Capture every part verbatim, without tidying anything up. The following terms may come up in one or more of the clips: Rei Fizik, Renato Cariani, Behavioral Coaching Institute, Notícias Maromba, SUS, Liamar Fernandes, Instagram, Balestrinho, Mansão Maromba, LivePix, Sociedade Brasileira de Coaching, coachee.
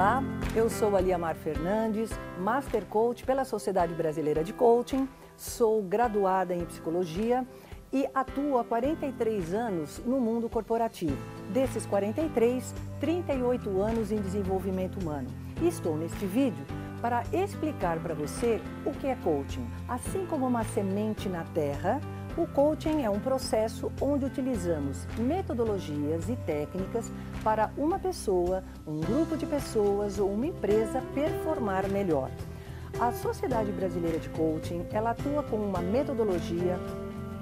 Olá, eu sou a Liamar Fernandes, Master Coach pela Sociedade Brasileira de Coaching, sou graduada em Psicologia e atuo há quarenta e três anos no mundo corporativo. Desses quarenta e três, trinta e oito anos em desenvolvimento humano. E estou neste vídeo para explicar para você o que é coaching. Assim como uma semente na terra, o coaching é um processo onde utilizamos metodologias e técnicas para uma pessoa, um grupo de pessoas ou uma empresa performar melhor. A Sociedade Brasileira de Coaching, ela atua com uma metodologia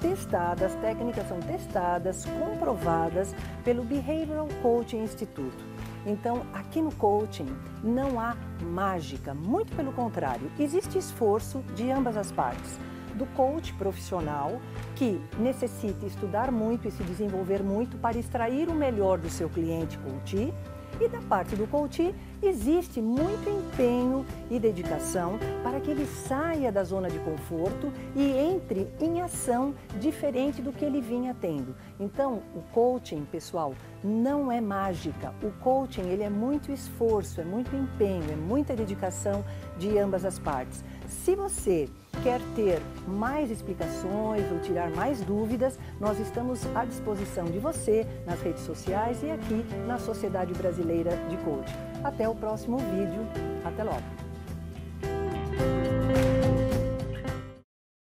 testada, as técnicas são testadas, comprovadas pelo Behavioral Coaching Institute. Então, aqui no coaching não há mágica, muito pelo contrário, existe esforço de ambas as partes. Do coach profissional, que necessita estudar muito e se desenvolver muito para extrair o melhor do seu cliente coachee, e da parte do coachee existe muito empenho e dedicação para que ele saia da zona de conforto e entre em ação diferente do que ele vinha tendo. Então, o coaching, pessoal, não é mágica. O coaching, ele é muito esforço, é muito empenho, é muita dedicação de ambas as partes. Se você quer ter mais explicações ou tirar mais dúvidas, nós estamos à disposição de você nas redes sociais e aqui na Sociedade Brasileira de Coaching. Até o próximo vídeo. Até logo!